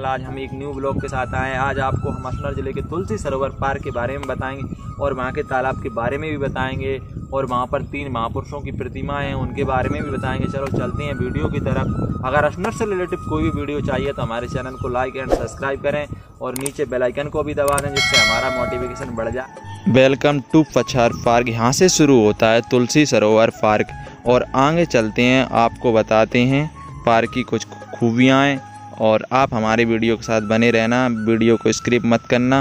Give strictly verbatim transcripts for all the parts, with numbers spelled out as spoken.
Channel. आज हम एक न्यू ब्लॉग के साथ आए हैं। आज आपको हम अशोकनगर ज़िले के तुलसी सरोवर पार्क के बारे में बताएंगे और वहाँ के तालाब के बारे में भी बताएंगे और वहाँ पर तीन महापुरुषों की प्रतिमा है उनके बारे में भी बताएंगे। चलो चलते हैं वीडियो की तरफ। अगर अशोकनगर से रिलेटेड कोई भी वीडियो चाहिए तो हमारे चैनल को लाइक एंड सब्सक्राइब करें और नीचे बेल आइकन को भी दबा दें जिससे हमारा मोटिवेशन बढ़ जाए। Welcome to Pachhar park. यहाँ से शुरू होता है तुलसी सरोवर पार्क और आगे चलते हैं, आपको बताते हैं पार्क की कुछ खूबियाँ हैं। और आप हमारे वीडियो के साथ बने रहना, वीडियो को स्किप मत करना।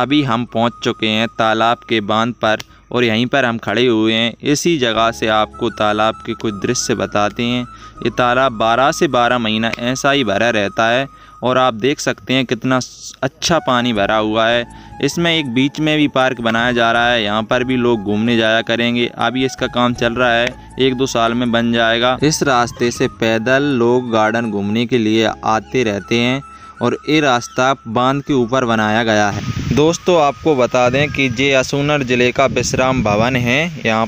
अभी हम पहुंच चुके हैं तालाब के बांध पर और यहीं पर हम खड़े हुए हैं। इसी जगह से आपको तालाब के कुछ दृश्य बताते हैं। ये तालाब बारह से बारह महीना ऐसा ही भरा रहता है और आप देख सकते हैं कितना अच्छा पानी भरा हुआ है। इसमें एक बीच में भी पार्क बनाया जा रहा है, यहाँ पर भी लोग घूमने जाया करेंगे। अभी इसका काम चल रहा है, एक दो साल में बन जाएगा। इस रास्ते से पैदल लोग गार्डन घूमने के लिए आते रहते हैं और ये रास्ता बांध के ऊपर बनाया गया है। दोस्तों आपको बता दें कि ये अशोकनगर ज़िले का विश्राम भवन है। यहाँ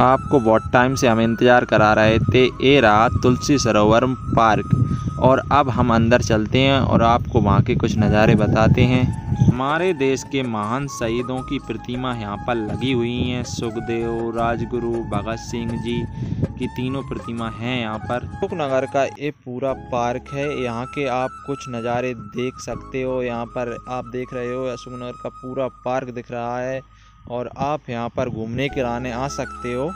आपको बहुत टाइम से हम इंतज़ार करा रहे थे। ये रहा तुलसी सरोवर पार्क और अब हम अंदर चलते हैं और आपको वहाँ के कुछ नज़ारे बताते हैं। हमारे देश के महान शहीदों की प्रतिमा यहाँ पर लगी हुई हैं। सुखदेव, राजगुरु, भगत सिंह जी की तीनों प्रतिमा हैं यहाँ पर। अशोकनगर का ये पूरा पार्क है, यहाँ के आप कुछ नज़ारे देख सकते हो। यहाँ पर आप देख रहे हो अशोकनगर का पूरा पार्क दिख रहा है और आप यहाँ पर घूमने किराने आ सकते हो।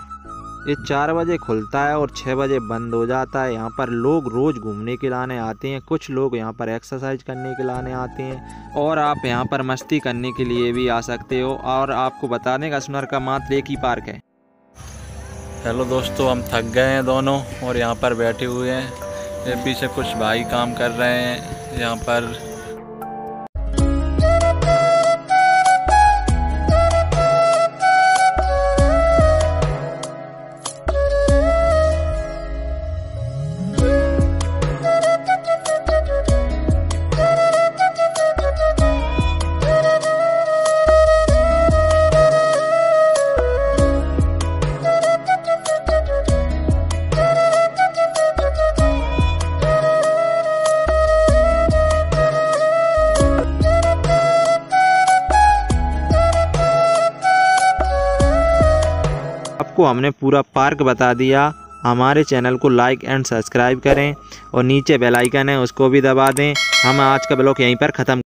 ये चार बजे खुलता है और छः बजे बंद हो जाता है। यहाँ पर लोग रोज़ घूमने के लाने आते हैं, कुछ लोग यहाँ पर एक्सरसाइज करने के लाने आते हैं और आप यहाँ पर मस्ती करने के लिए भी आ सकते हो। और आपको बता दें अशोकनगर का मात्र एक ही पार्क है। हेलो दोस्तों, हम थक गए हैं दोनों और यहाँ पर बैठे हुए हैं। ये पीछे कुछ भाई काम कर रहे हैं यहाँ पर। आपको हमने पूरा पार्क बता दिया। हमारे चैनल को लाइक एंड सब्सक्राइब करें और नीचे बेल आइकन है उसको भी दबा दें। हम आज का ब्लॉग यहीं पर ख़त्म